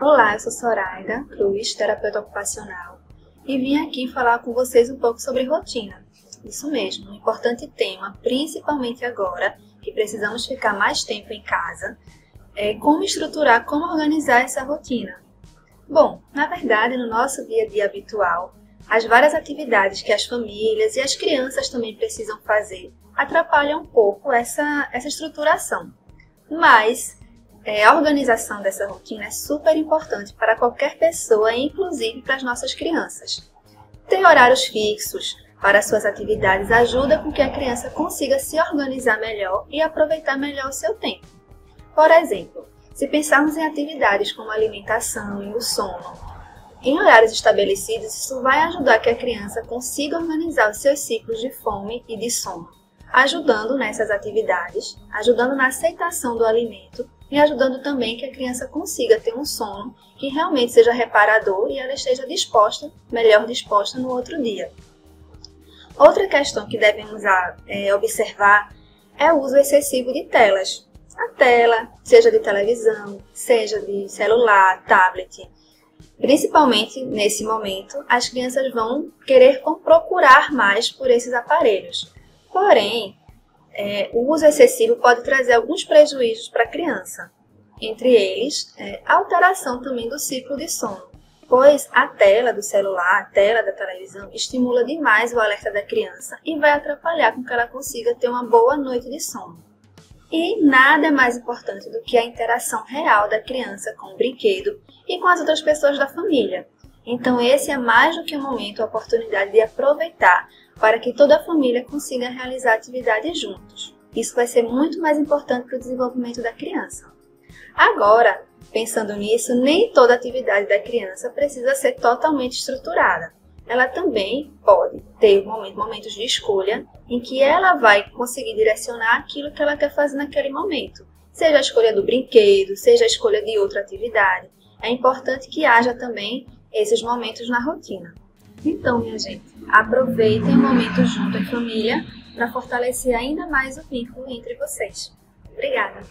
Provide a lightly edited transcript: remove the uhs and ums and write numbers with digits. Olá, eu sou Soraida Cruz, terapeuta ocupacional, e vim aqui falar com vocês um pouco sobre rotina. Isso mesmo, um importante tema, principalmente agora, que precisamos ficar mais tempo em casa, é como estruturar, como organizar essa rotina. Bom, na verdade, no nosso dia a dia habitual, as várias atividades que as famílias e as crianças também precisam fazer atrapalham um pouco essa estruturação. Mas a organização dessa rotina é super importante para qualquer pessoa, inclusive para as nossas crianças. Ter horários fixos para suas atividades ajuda com que a criança consiga se organizar melhor e aproveitar melhor o seu tempo. Por exemplo, se pensarmos em atividades como a alimentação e o sono, em horários estabelecidos, isso vai ajudar que a criança consiga organizar os seus ciclos de fome e de sono, ajudando nessas atividades, ajudando na aceitação do alimento e ajudando também que a criança consiga ter um sono que realmente seja reparador e ela esteja melhor disposta no outro dia. Outra questão que devemos observar é o uso excessivo de telas. A tela, seja de televisão, seja de celular, tablet. Principalmente nesse momento, as crianças vão querer procurar mais por esses aparelhos. Porém, o uso excessivo pode trazer alguns prejuízos para a criança. Entre eles, a alteração também do ciclo de sono, pois a tela do celular, a tela da televisão, estimula demais o alerta da criança e vai atrapalhar com que ela consiga ter uma boa noite de sono. E nada é mais importante do que a interação real da criança com o brinquedo e com as outras pessoas da família. Então esse é mais do que um momento, a oportunidade de aproveitar para que toda a família consiga realizar atividades juntos. Isso vai ser muito mais importante para o desenvolvimento da criança. Agora, pensando nisso, nem toda atividade da criança precisa ser totalmente estruturada. Ela também pode ter momentos de escolha em que ela vai conseguir direcionar aquilo que ela quer fazer naquele momento. Seja a escolha do brinquedo, seja a escolha de outra atividade. É importante que haja também esses momentos na rotina. Então, minha gente, aproveitem o momento junto à família para fortalecer ainda mais o vínculo entre vocês. Obrigada!